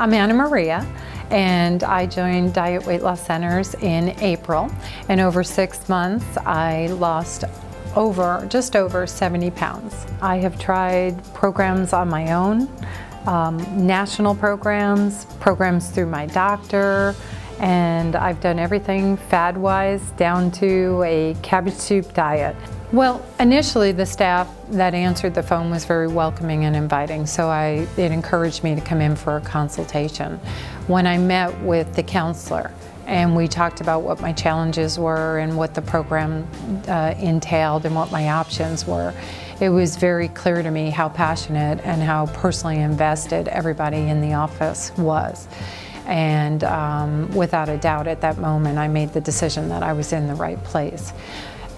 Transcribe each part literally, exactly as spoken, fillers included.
I'm Anna Maria, and I joined Diet Weight Loss Centers in April, and over six months I lost over, just over seventy pounds. I have tried programs on my own, um, national programs, programs through my doctor, and I've done everything fad-wise down to a cabbage soup diet. Well, initially the staff that answered the phone was very welcoming and inviting, so I, it encouraged me to come in for a consultation. When I met with the counselor and we talked about what my challenges were and what the program uh, entailed and what my options were, it was very clear to me how passionate and how personally invested everybody in the office was. And um, without a doubt at that moment I made the decision that I was in the right place.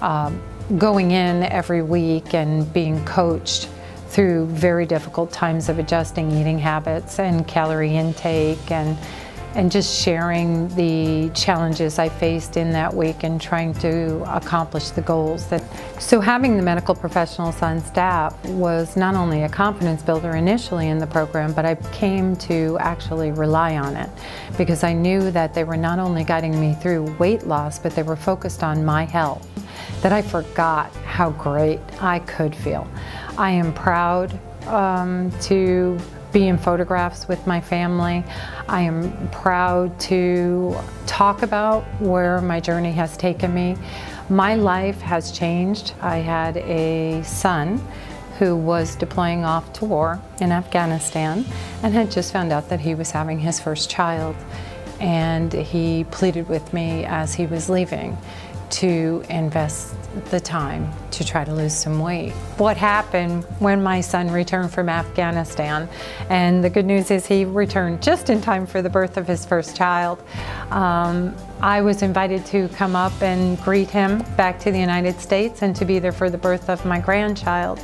Um, going in every week and being coached through very difficult times of adjusting eating habits and calorie intake, and and just sharing the challenges I faced in that week and trying to accomplish the goals. That, so having the medical professionals on staff was not only a confidence builder initially in the program, but I came to actually rely on it because I knew that they were not only guiding me through weight loss, but they were focused on my health, that I forgot how great I could feel. I am proud um, to be in photographs with my family. I am proud to talk about where my journey has taken me. My life has changed. I had a son who was deploying off to war in Afghanistan and had just found out that he was having his first child. And he pleaded with me as he was leaving to invest the time to try to lose some weight. What happened when my son returned from Afghanistan, and the good news is he returned just in time for the birth of his first child, um, I was invited to come up and greet him back to the United States and to be there for the birth of my grandchild.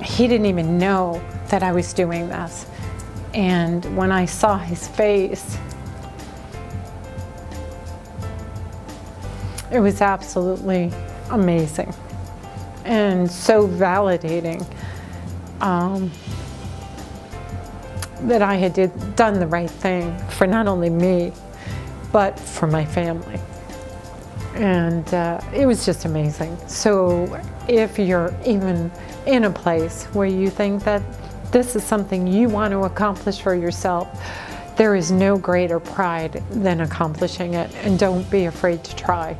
He didn't even know that I was doing this, and when I saw his face, it was absolutely amazing and so validating um, that I had did, done the right thing for not only me, but for my family. And uh, it was just amazing. So if you're even in a place where you think that this is something you want to accomplish for yourself, there is no greater pride than accomplishing it, and don't be afraid to try.